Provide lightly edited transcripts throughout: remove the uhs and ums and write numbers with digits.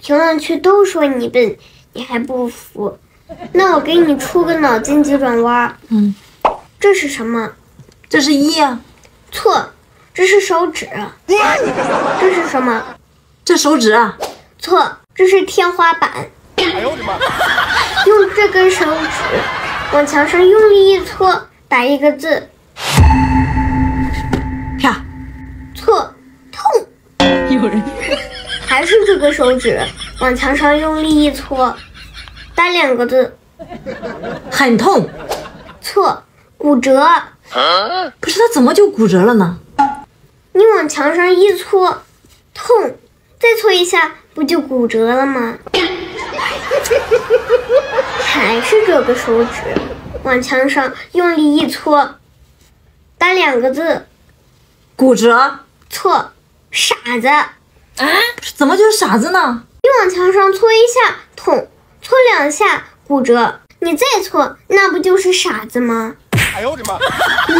评论区都说你笨，你还不服？那我给你出个脑筋急转弯。嗯，这是什么？这是一啊。错，这是手指。这是什么？这手指啊。错，这是天花板。哎呦我的妈！用这根手指往墙上用力一搓，打一个字。 错，痛。有人还是这个手指往墙上用力一搓，打两个字，很痛。错，骨折。不是他怎么就骨折了呢？你往墙上一搓，痛，再搓一下，不就骨折了吗？还是这个手指往墙上用力一搓，打两个字，骨折。 错，傻子。啊，怎么就是傻子呢？你往墙上搓一下，痛；搓两下，骨折。你再搓，那不就是傻子吗？哎呦我的妈！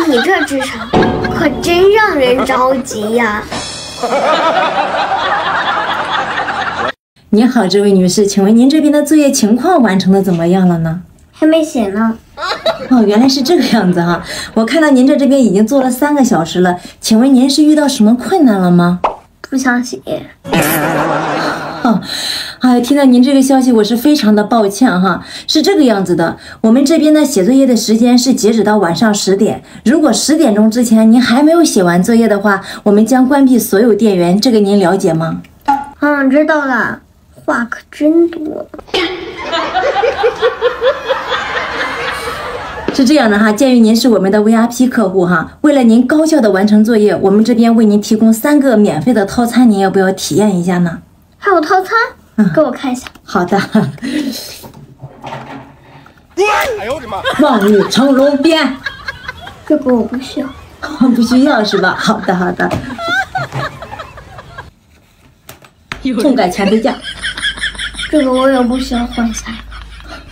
你这智商可真让人着急呀！您好，这位女士，请问您这边的作业情况完成的怎么样了呢？还没写呢。 哦，原来是这个样子哈！我看到您在这边已经做了3个小时了，请问您是遇到什么困难了吗？不想写。哦，哎，听到您这个消息，我是非常的抱歉哈。是这个样子的，我们这边呢写作业的时间是截止到晚上10点，如果10点钟之前您还没有写完作业的话，我们将关闭所有电源，这个您了解吗？嗯，知道了。话可真多。是这样的哈，鉴于您是我们的 VIP 客户哈，为了您高效的完成作业，我们这边为您提供3个免费的套餐，您要不要体验一下呢？还有套餐？嗯，给我看一下。好的。哎呦我的妈！望女成龙鞭。这个我不需要。不需要是吧？好的好的。痛改前非价。这个我也不需要换下。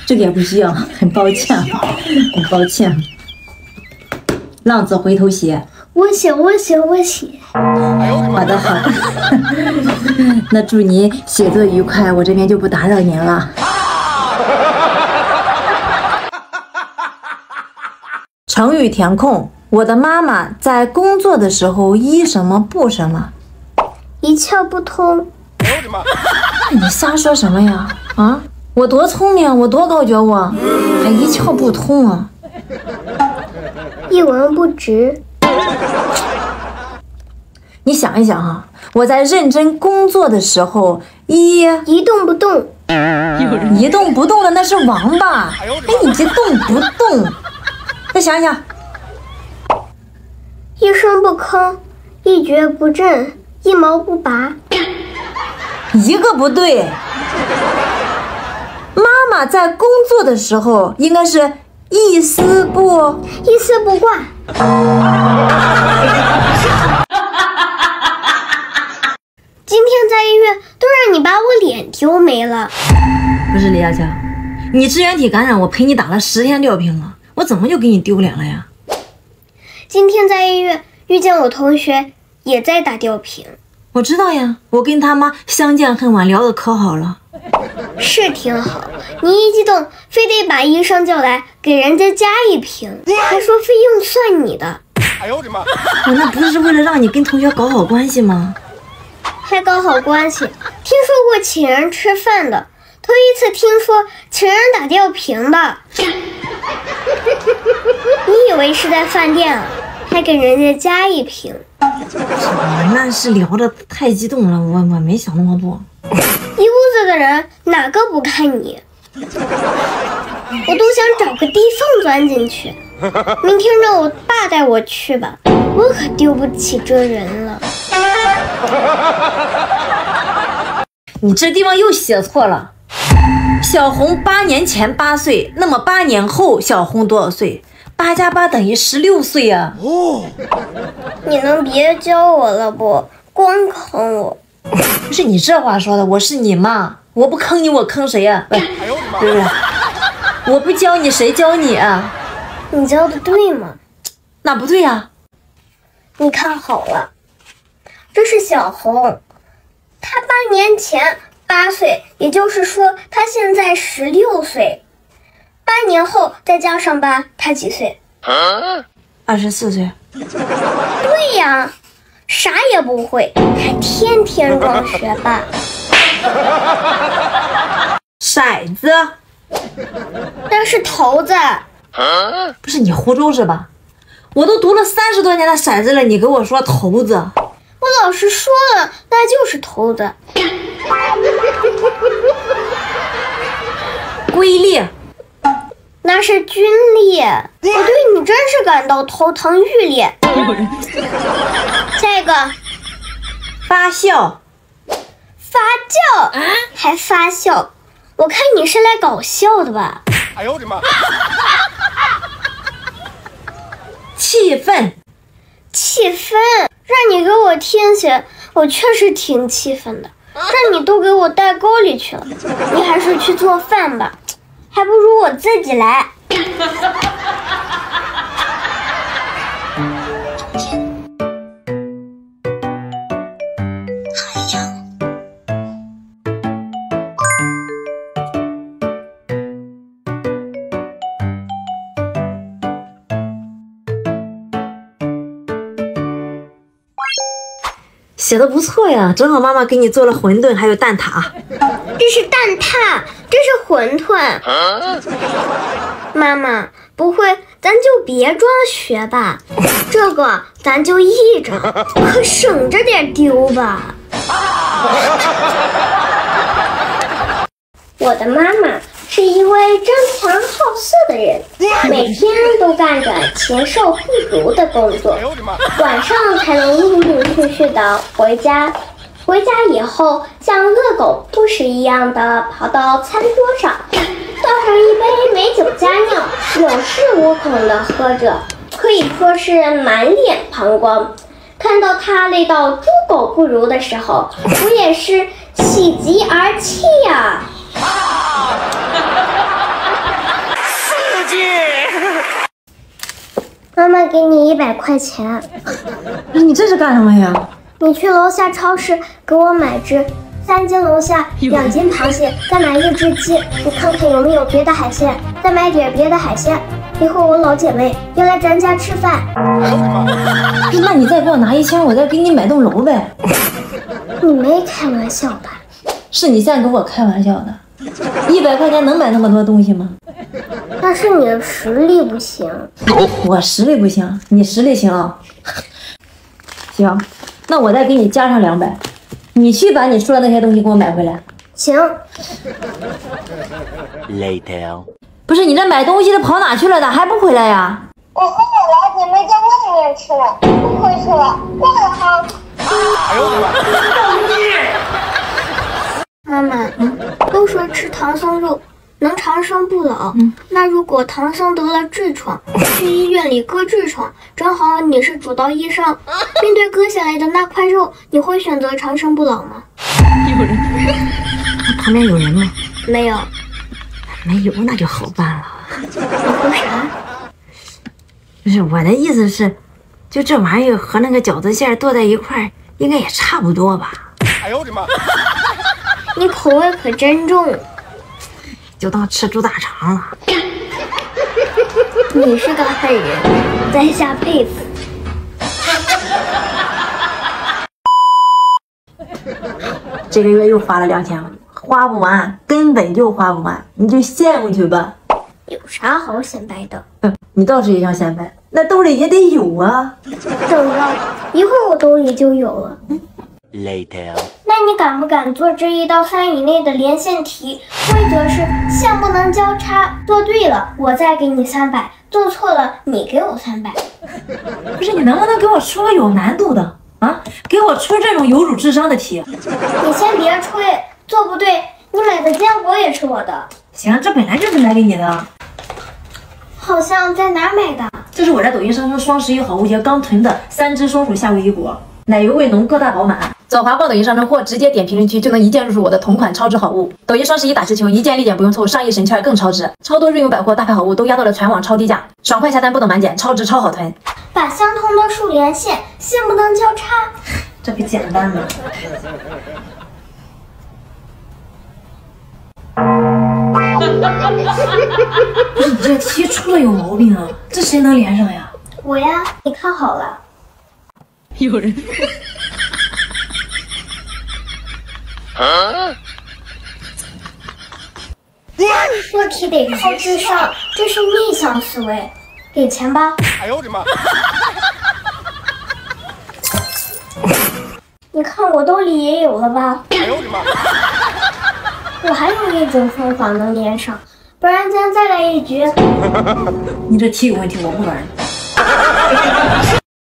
这个也不需要，很抱歉，很抱歉。浪子回头鞋，我写。好的好的，那祝您写作愉快，我这边就不打扰您了。成语填空，我的妈妈在工作的时候一什么不什么，一窍不通。你瞎说什么呀？啊？ 我多聪明，我多高觉悟，还一窍不通啊！一文不值。你想一想哈、啊，我在认真工作的时候，一动不动，一动不动的那是王八。哎，你一动不动，再想一想，一声不吭，一蹶不振，一毛不拔，一个不对。 妈妈在工作的时候，应该是一丝不挂。今天在医院都让你把我脸丢没了。不是李佳佳，你支原体感染，我陪你打了10天吊瓶了，我怎么就给你丢脸了呀？今天在医院遇见我同学也在打吊瓶。我知道呀，我跟他妈相见恨晚，聊得可好了。 是挺好，你一激动，非得把医生叫来给人家加一瓶，还说费用算你的。哎呦我的妈！我那不是为了让你跟同学搞好关系吗？还搞好关系？听说过请人吃饭的，头一次听说请人打吊瓶的。你以为是在饭店啊？还给人家加一瓶？那是聊得太激动了，我没想那么多。 一屋子的人哪个不看你？我都想找个地缝钻进去。明天让我爸带我去吧，我可丢不起这人了。你这地方又写错了。小红8年前8岁，那么8年后小红多少岁？8+8等于16岁啊！哦，你能别教我了不？光坑我。 不是你这话说的，我是你妈，我不坑你，我坑谁呀、啊？对不对？我不教你，谁教你啊？你教的对吗？哪不对呀、啊？你看好了，这是小红，她8年前8岁，也就是说他现在16岁。8年后再加上8，他几岁？24岁。对呀，啥也不会，还天天装学霸。骰子？那是骰子。不是你胡诌是吧？我都读了30多年的骰子了，你给我说骰子？我老师说了，那就是骰子。龟裂？那是皲裂。我对你真是感到头疼欲裂。下一个，发笑。发酵？还发笑？我看你是来搞笑的吧？哎呦我的妈！气愤。气愤？让你给我听去，我确实挺气愤的。让你都给我带沟里去了，你还是去做饭吧，还不如我自己来。写的不错呀，正好妈妈给你做了馄饨，还有蛋挞。这是蛋挞，这是馄饨。妈妈，不会，咱就别装学吧，这个咱就一张，可省着点丢吧。我的妈妈是一位争强好色的人，每天都干着禽兽不如的工作，晚上才能陆陆续续的回家。回家以后，像恶狗不食一样的跑到餐桌上，倒上一杯美酒佳酿，有恃无恐的喝着，可以说是满脸膀胱。看到他累到猪狗不如的时候，我也是喜极而泣呀。妈妈给你100块钱。你这是干什么呀？你去楼下超市给我买只3斤龙虾，2斤螃蟹，再买1只鸡，你看看有没有别的海鲜，再买点别的海鲜。以后我老姐妹要来咱家吃饭。那你再给我拿1000，我再给你买栋楼呗。你没开玩笑吧？是你在跟我开玩笑的。100块钱能买那么多东西吗？那是你的实力不行。我实力不行，你实力行啊。行，那我再给你加上200，你去把你说的那些东西给我买回来。行。Later。不是你这买东西的跑哪去了？咋还不回来呀？我跟着老姐妹在外面吃了，不回去了，挂了哈。哎呦我的妈！妈妈，都说吃唐僧肉能长生不老，那如果唐僧得了痔疮，去医院里割痔疮，正好你是主刀医生，面对割下来的那块肉，你会选择长生不老吗？有人？旁边有人吗？没有。没有，那就好办了。你说啥？不是我的意思是，就这玩意儿和那个饺子馅剁在一块儿，应该也差不多吧？哎呦我的妈！你口味可真重。就当吃猪大肠了。你是个狠人，在下佩服。这个月又花了2000，花不完，根本就花不完，你就羡慕去吧。有啥好显摆的？你倒是也想显摆，那兜里也得有啊。怎么着？一会儿我兜里就有了。Later。那你敢不敢做这1到3以内的连线题？规则是项不能交叉，做对了我再给你300，做错了你给我300。不是你能不能给我出个有难度的啊？给我出这种有辱智商的题？你先别吹，做不对你买的坚果也是我的。行，这本来就是买给你的。好像在哪买的？这是我在抖音上说双11好物节刚囤的3只松鼠夏威夷果，奶油味浓，各大饱满。早华逛抖音商城或直接点评论区就能一键入手我的同款超值好物。抖音双11打直球，一键立减不用凑，上亿神券更超值，超多日用百货大牌好物都压到了全网超低价，爽快下单不等满减，超值超好囤。把相同的数连线，线不能交叉，这不简单吗？不是你这题出了有毛病啊，这谁能连上呀？我呀，你看好了。有人。啊！做题得靠智商，这是逆向思维。给钱吧。哎呦我的妈！你看我兜里也有了吧？哎呦我的妈！我还有一种方法能连上，不然咱再来一局。你这题有问题，我不玩了。